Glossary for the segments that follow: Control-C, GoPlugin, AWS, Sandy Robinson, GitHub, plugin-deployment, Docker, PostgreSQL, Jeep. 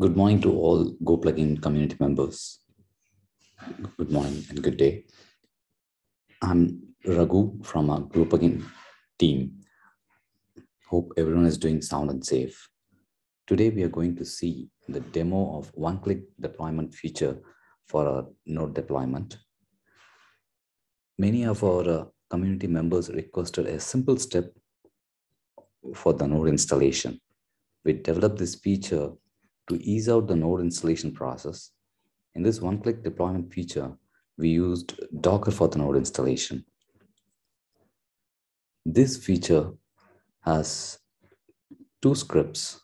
Good morning to all GoPlugin community members. Good morning and good day. I'm Raghu from our GoPlugin team. Hope everyone is doing sound and safe. Today we are going to see the demo of one-click deployment feature for our node deployment. Many of our community members requested a simple step for the node installation. We developed this feature to ease out the node installation process. In this one-click deployment feature, we used Docker for the node installation. This feature has two scripts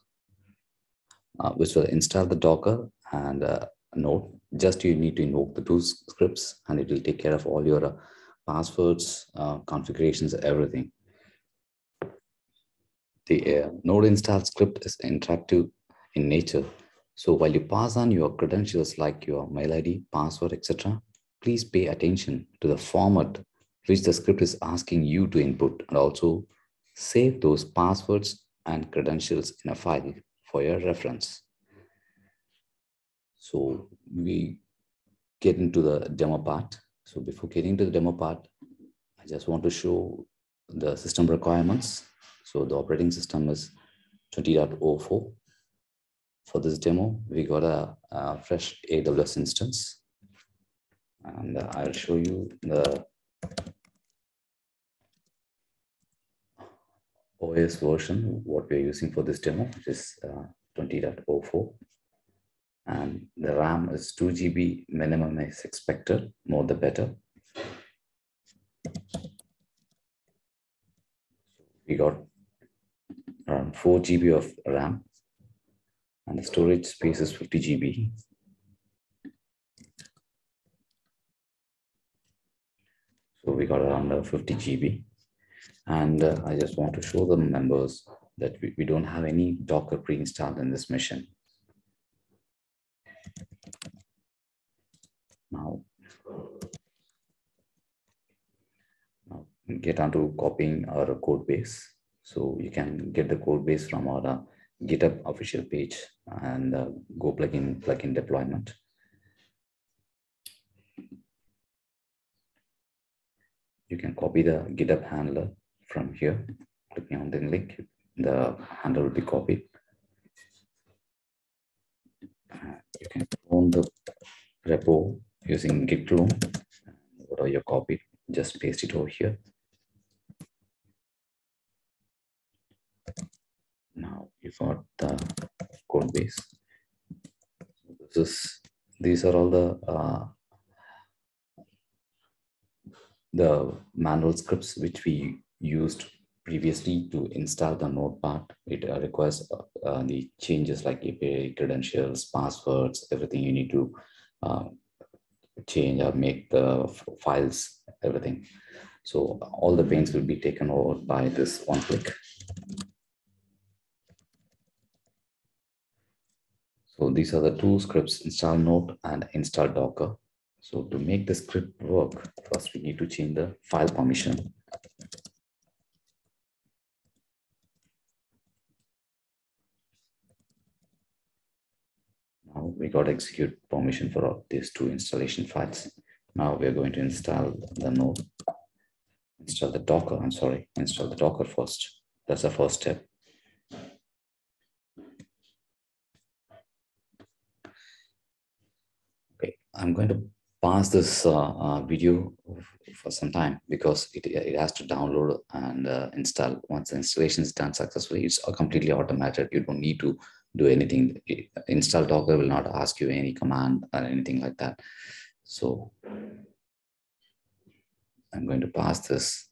which will install the Docker and node. Just you need to invoke the two scripts and it will take care of all your passwords, configurations, everything. The node install script is interactive in nature. So while you pass on your credentials like your mail ID, password, etc., please pay attention to the format which the script is asking you to input, and also save those passwords and credentials in a file for your reference. So we get into the demo part. So before getting to the demo part, I just want to show the system requirements. So the operating system is 20.04. For this demo, we got a fresh AWS instance. And I'll show you the OS version, what we're using for this demo, which is 20.04. And the RAM is 2 GB minimum is expected, more the better. We got around 4 GB of RAM. And the storage space is 50 GB. So we got around 50 GB. And I just want to show the members that we don't have any Docker pre-installed in this mission. Now get onto copying our code base. So you can get the code base from our GitHub official page and GoPlugin plugin deployment. You can copy the GitHub handler from here. Clicking on the link, the handle will be copied. You can clone the repo using git clone. Whatever you copied, just paste it over here. Now you got the code base. These are all the manual scripts which we used previously to install the node part. It requires the changes like API credentials, passwords, everything you need to change or make the files, everything. So all the pains will be taken over by this one click. So these are the two scripts, install node and install Docker. So to make the script work, first we need to change the file permission. Now we got execute permission for these two installation files. Now we are going to install the node, install the Docker first. That's the first step. Okay, I'm going to pause this video for some time because it has to download and install. Once the installation is done successfully, it's completely automated. You don't need to do anything. Install Docker will not ask you any command or anything like that. So I'm going to pause this.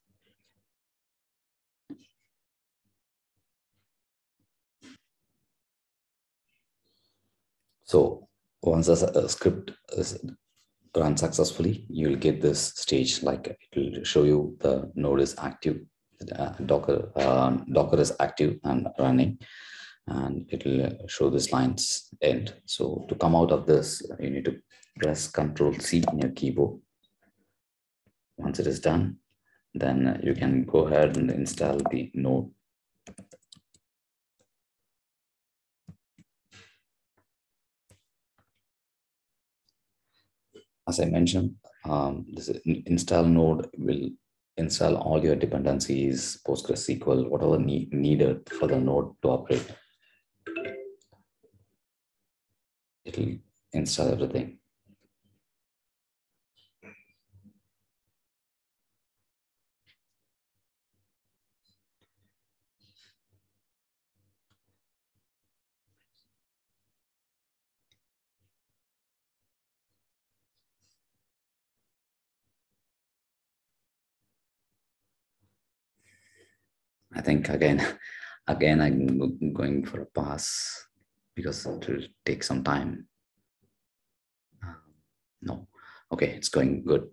So once the script is run successfully, you'll get this stage, like it will show you the node is active, Docker is active and running, and it will show this line's end. So to come out of this, you need to press Control-C on your keyboard. Once it is done, then you can go ahead and install the node. as I mentioned, this install node will install all your dependencies, PostgreSQL, whatever needed for the node to operate. It will install everything. I think again, I'm going for a pass because it will take some time. No, okay, it's going good.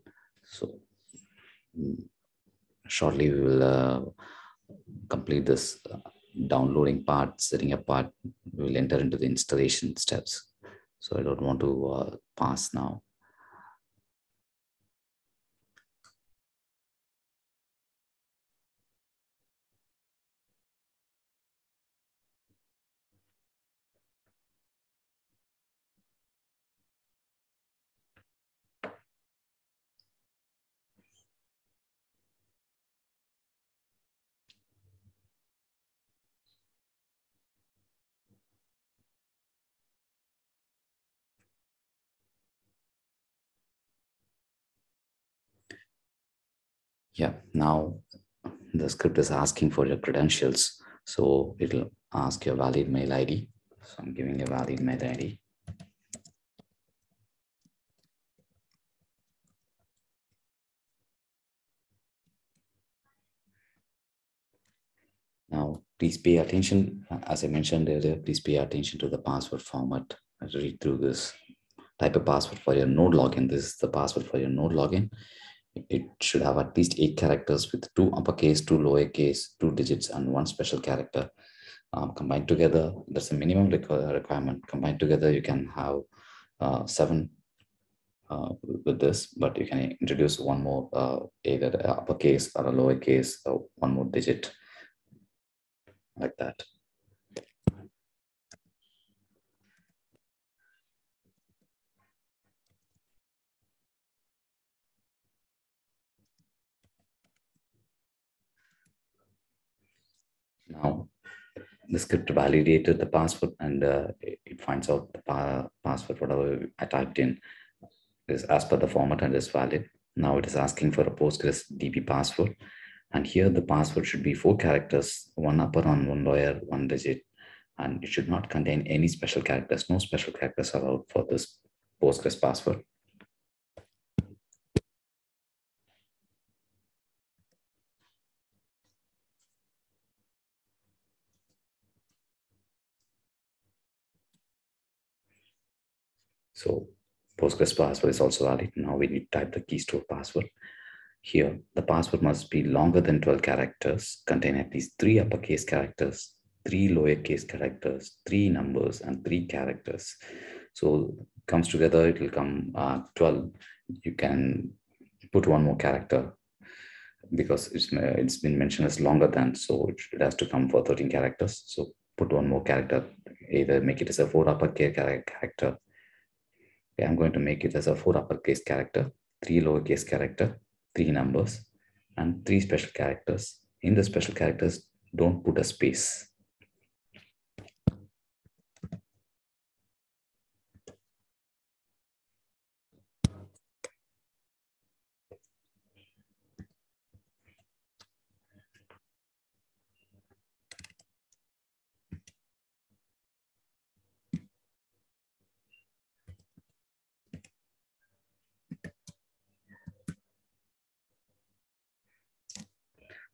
So shortly we will complete this downloading part, setting up part. We will enter into the installation steps. So I don't want to pass now. Yeah, now the script is asking for your credentials. So it'll ask your valid mail ID. So I'm giving a valid mail ID. Now, please pay attention. As I mentioned earlier, please pay attention to the password format. I'll read through this. Type a password for your node login. This is the password for your node login. It should have at least 8 characters with 2 uppercase, 2 lowercase, 2 digits, and 1 special character. Combined together, that's a minimum requirement. Combined together, you can have 7 with this, but you can introduce one more, either uppercase or a lowercase, or one more digit like that. Now, the script validated the password and it finds out the password, whatever I typed in, is as per the format and is valid. Now it is asking for a PostgreSQL password. And here the password should be 4 characters, 1 upper and 1 lower, 1 digit. And it should not contain any special characters. No special characters allowed for this PostgreSQL password. So Postgres password is also valid. Now we need to type the keystone password. Here, the password must be longer than 12 characters, contain at least 3 uppercase characters, 3 lowercase characters, 3 numbers, and 3 characters. So comes together, it will come 12. You can put one more character because it's been mentioned as longer than, so it has to come for 13 characters. So put one more character, either make it as a 4 uppercase character. Okay, I'm going to make it as a 4 uppercase character, 3 lowercase character, 3 numbers, and 3 special characters. In the special characters, don't put a space.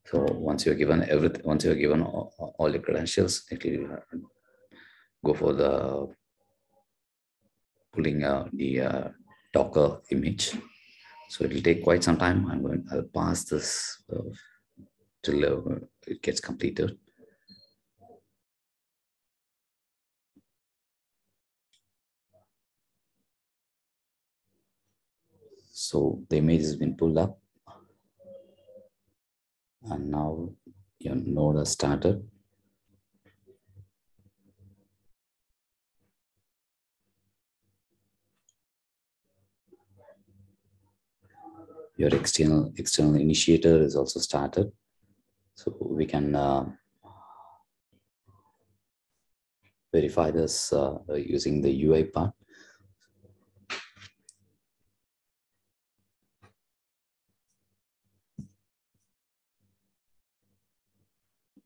So once you're given everything, once you're given all the credentials, it will go for the pulling the Docker image. So it will take quite some time. I'll pass this till it gets completed. So the image has been pulled up. And now your node has started. your external initiator is also started. So we can verify this using the UI part.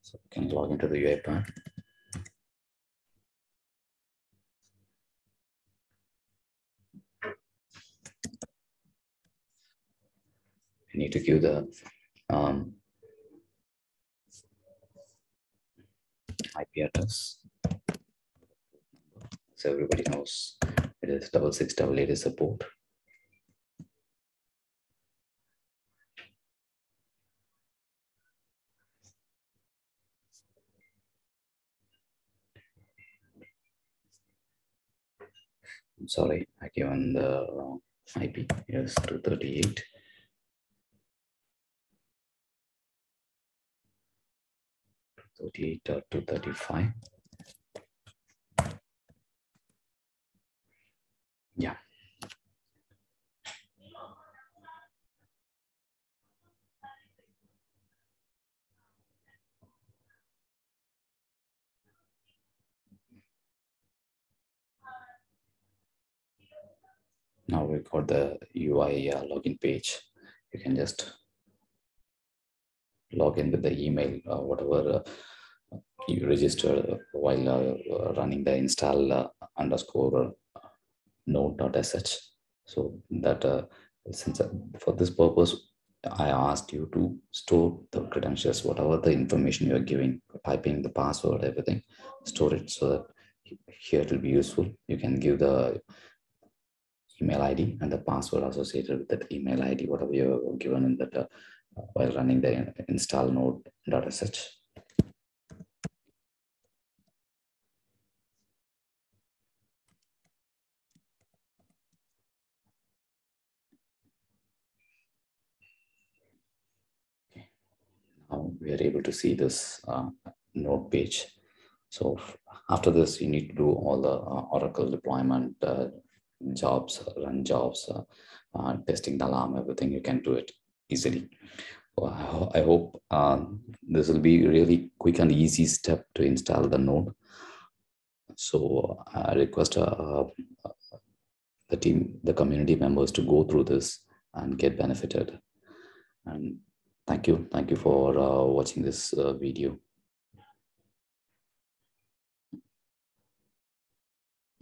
So we can log into the UI part. I need to give the IP address. So everybody knows it is 6688 is a port. I'm sorry, I given the wrong IP. Yes, 238. Or 235. Yeah. Now we've got the UI login page. You can just log in with the email or whatever you register while running the install _node.sh. So that since for this purpose, I asked you to store the credentials, whatever the information you are giving, typing the password, everything, store it so that here it will be useful. You can give the email ID and the password associated with that email ID, whatever you are given in that while running the install node.sh. We are able to see this node page. So after this, you need to do all the Oracle deployment, jobs, run jobs, testing the alarm, everything. You can do it easily. Well, I hope this will be really quick and easy step to install the node. So I request the team, the community members to go through this and get benefited. And thank you. Thank you for watching this video.